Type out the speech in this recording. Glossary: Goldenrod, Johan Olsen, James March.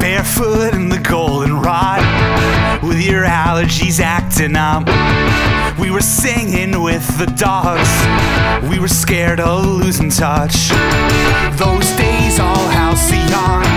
barefoot in the goldenrod, with your allergies acting up. We were singing with the dogs, we were scared of losing touch. Those days all halcyon.